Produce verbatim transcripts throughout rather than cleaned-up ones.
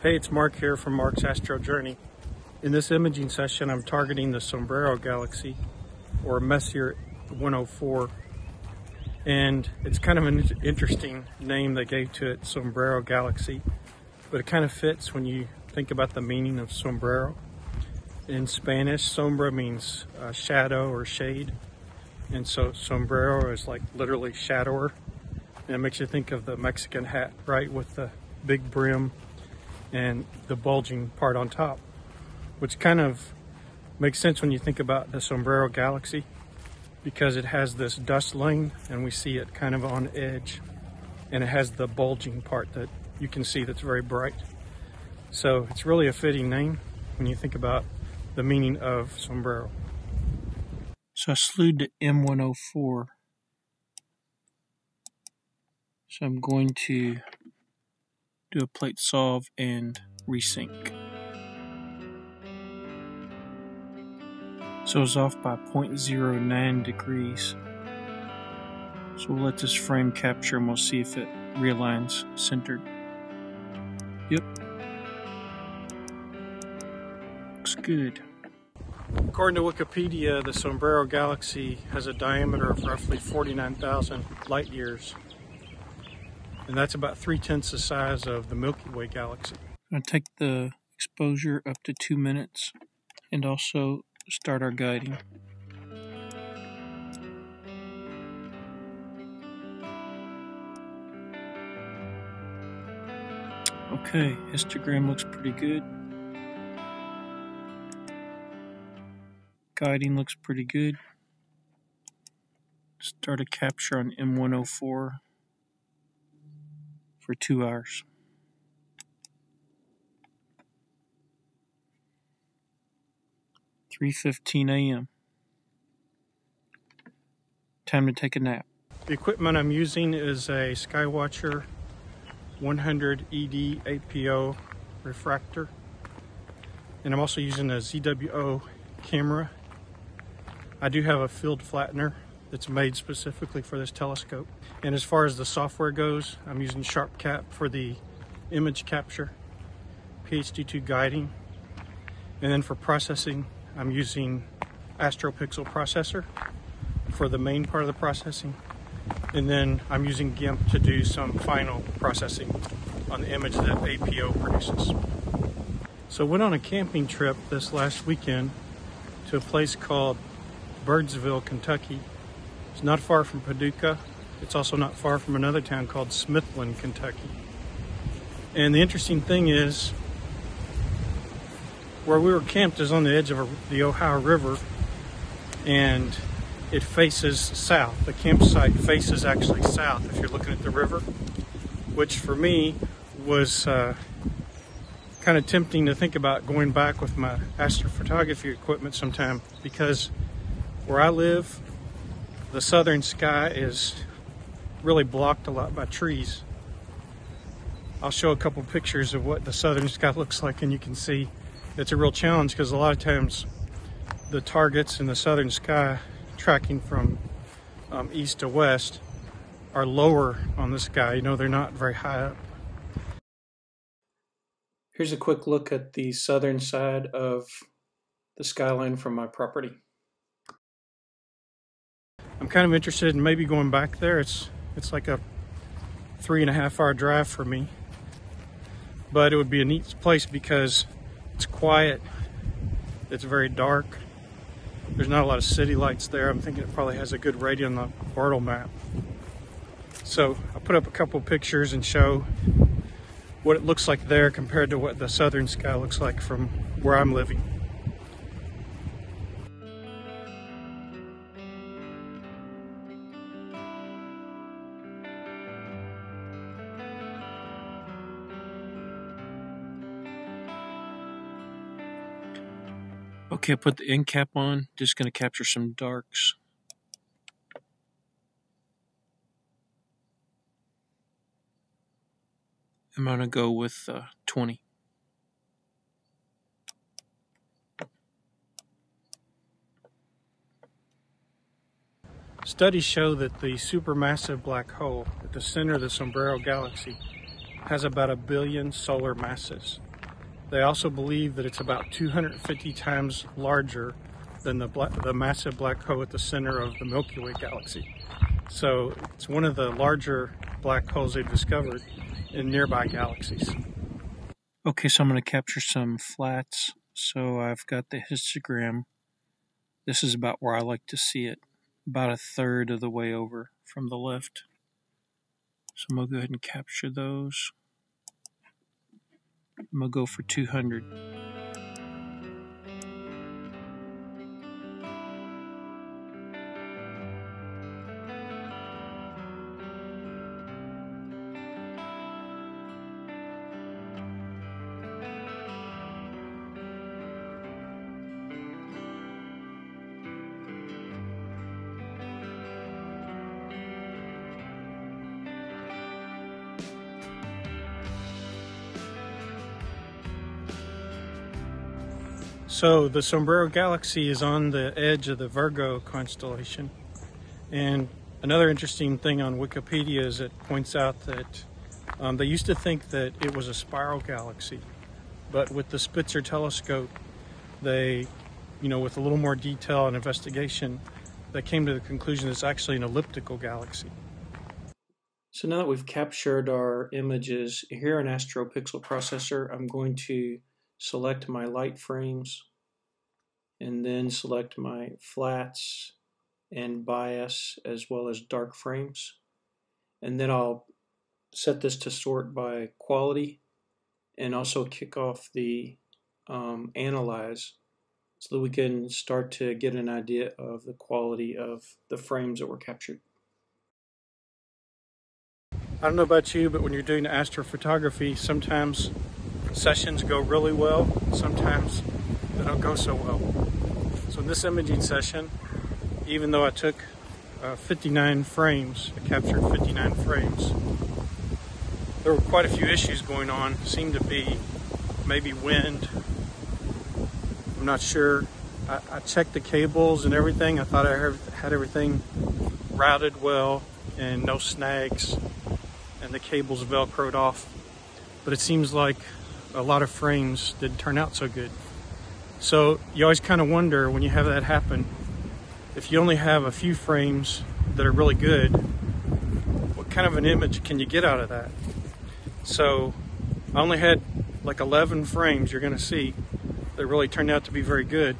Hey, it's Mark here from Mark's Astro Journey. In this imaging session, I'm targeting the Sombrero Galaxy, or Messier one oh four, and it's kind of an interesting name they gave to it, Sombrero Galaxy, but it kind of fits when you think about the meaning of sombrero. In Spanish, sombra means uh, shadow or shade, and so sombrero is like literally shadower, and it makes you think of the Mexican hat, right, with the big brim and the bulging part on top, which kind of makes sense when you think about the Sombrero Galaxy because it has this dust lane and we see it kind of on edge, and it has the bulging part that you can see that's very bright. So it's really a fitting name when you think about the meaning of sombrero. So I slewed to M one oh four. So I'm going to do a plate solve and resync. So it's off by zero point zero nine degrees. So we'll let this frame capture and we'll see if it realigns centered. Yep. Looks good. According to Wikipedia, the Sombrero Galaxy has a diameter of roughly forty-nine thousand light years. And that's about three-tenths the size of the Milky Way galaxy. I'm going to take the exposure up to two minutes and also start our guiding. Okay, histogram looks pretty good. Guiding looks pretty good. Start a capture on M one oh four. For two hours. three fifteen A M Time to take a nap. The equipment I'm using is a Sky-Watcher one hundred E D A P O refractor, and I'm also using a Z W O camera. I do have a field flattener that's made specifically for this telescope. And as far as the software goes, I'm using SharpCap for the image capture, P H D two guiding, and then for processing, I'm using Astro Pixel Processor for the main part of the processing, and then I'm using GIMP to do some final processing on the image that A P O produces. So I went on a camping trip this last weekend to a place called Birdsville, Kentucky. It's not far from Paducah. It's also not far from another town called Smithland, Kentucky. And the interesting thing is, where we were camped is on the edge of the Ohio River, and it faces south. The campsite faces actually south if you're looking at the river, which for me was uh, kind of tempting to think about going back with my astrophotography equipment sometime, because where I live, the southern sky is really blocked a lot by trees. I'll show a couple pictures of what the southern sky looks like, and you can see it's a real challenge because a lot of times the targets in the southern sky tracking from um, east to west are lower on the sky. You know, they're not very high up. Here's a quick look at the southern side of the skyline from my property. I'm kind of interested in maybe going back there. It's it's like a three and a half hour drive for me, but it would be a neat place because it's quiet, it's very dark, there's not a lot of city lights there. I'm thinking it probably has a good rating on the Bortle map. So I'll put up a couple pictures and show what it looks like there compared to what the southern sky looks like from where I'm living. Okay, I put the end cap on. Just going to capture some darks. I'm going to go with uh, twenty. Studies show that the supermassive black hole at the center of the Sombrero Galaxy has about a billion solar masses. They also believe that it's about two hundred fifty times larger than the, black, the massive black hole at the center of the Milky Way galaxy. So it's one of the larger black holes they've discovered in nearby galaxies. Okay, so I'm going to capture some flats. So I've got the histogram. This is about where I like to see it, about a third of the way over from the left. So I'm going to go ahead and capture those. I'm going to go for two hundred. So the Sombrero Galaxy is on the edge of the Virgo constellation, and another interesting thing on Wikipedia is it points out that um, they used to think that it was a spiral galaxy, but with the Spitzer telescope, they, you know, with a little more detail and investigation, they came to the conclusion it's actually an elliptical galaxy. So now that we've captured our images here in Astro Pixel Processor, I'm going to select my light frames and then select my flats and bias as well as dark frames, and then I'll set this to sort by quality and also kick off the um, analyze so that we can start to get an idea of the quality of the frames that were captured. I don't know about you, but when you're doing astrophotography, sometimes sessions go really well, sometimes they don't go so well. So in this imaging session, even though I took uh, fifty-nine frames, I captured fifty-nine frames, there were quite a few issues going on. It seemed to be maybe wind, I'm not sure. I, I checked the cables and everything. I thought I had everything routed well and no snags, and the cables velcroed off, but it seems like a lot of frames didn't turn out so good. So you always kind of wonder when you have that happen, if you only have a few frames that are really good, what kind of an image can you get out of that? So I only had like eleven frames you're gonna see that really turned out to be very good,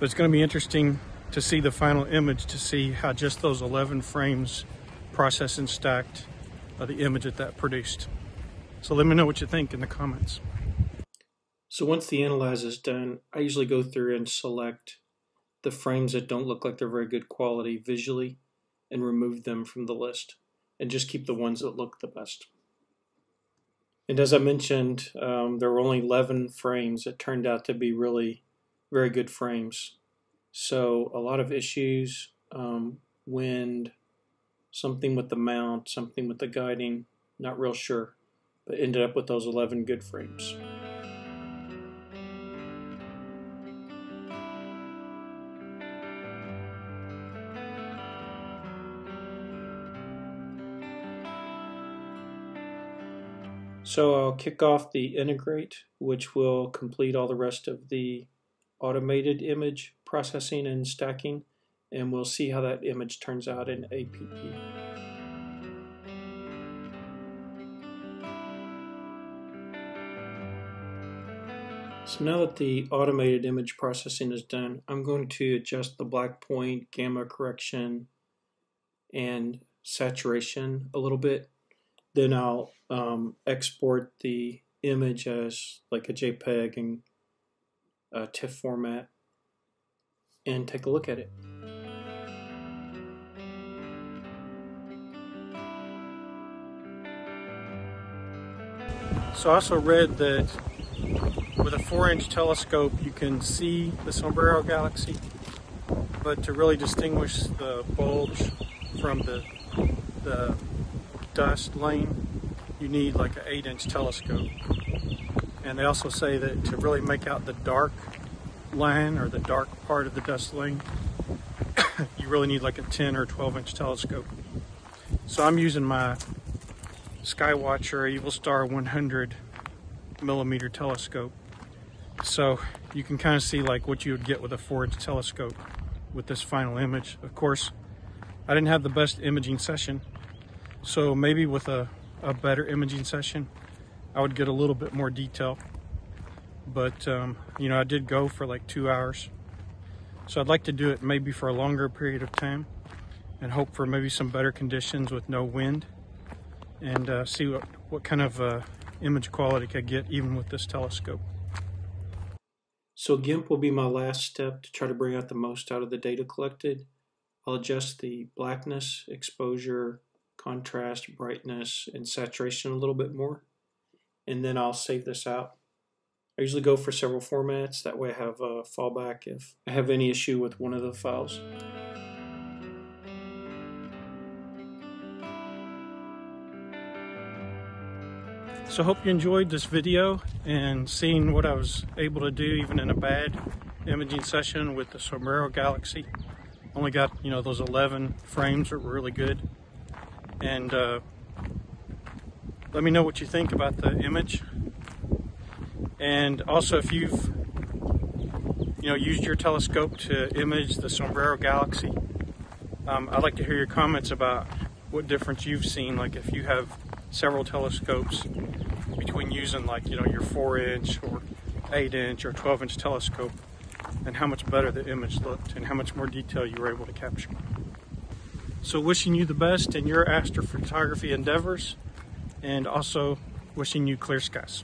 but it's gonna be interesting to see the final image to see how just those eleven frames processed and stacked uh, the image that that produced. So let me know what you think in the comments. So once the analyze is done, I usually go through and select the frames that don't look like they're very good quality visually and remove them from the list and just keep the ones that look the best. And as I mentioned, um, there were only eleven frames that turned out to be really very good frames. So a lot of issues, um, wind, something with the mount, something with the guiding, not real sure. But ended up with those eleven good frames. So I'll kick off the integrate, which will complete all the rest of the automated image processing and stacking, and we'll see how that image turns out in A P P. So now that the automated image processing is done, I'm going to adjust the black point, gamma correction, and saturation a little bit. Then I'll um, export the image as like a JPEG and a TIFF format and take a look at it. So I also read that with a four inch telescope, you can see the Sombrero Galaxy, but to really distinguish the bulge from the, the dust lane, you need like an eight inch telescope. And they also say that to really make out the dark line or the dark part of the dust lane, you really need like a ten or twelve inch telescope. So I'm using my Sky-Watcher EvoStar one hundred millimeter telescope. So you can kind of see like what you would get with a four inch telescope with this final image. Of course, I didn't have the best imaging session, so maybe with a, a better imaging session, I would get a little bit more detail. But, um, you know, I did go for like two hours. So I'd like to do it maybe for a longer period of time and hope for maybe some better conditions with no wind, and uh, see what, what kind of uh, image quality I could get even with this telescope. So GIMP will be my last step to try to bring out the most out of the data collected. I'll adjust the blackness, exposure, contrast, brightness, and saturation a little bit more, and then I'll save this out. I usually go for several formats, that way I have a fallback if I have any issue with one of the files. So hope you enjoyed this video and seeing what I was able to do even in a bad imaging session with the Sombrero Galaxy. Only got, you know, those eleven frames that were really good. And uh, let me know what you think about the image. And also, if you've, you know, used your telescope to image the Sombrero Galaxy, um, I'd like to hear your comments about what difference you've seen. Like if you have several telescopes between using like, you know, your four inch or eight inch or twelve inch telescope, and how much better the image looked and how much more detail you were able to capture. So wishing you the best in your astrophotography endeavors, and also wishing you clear skies.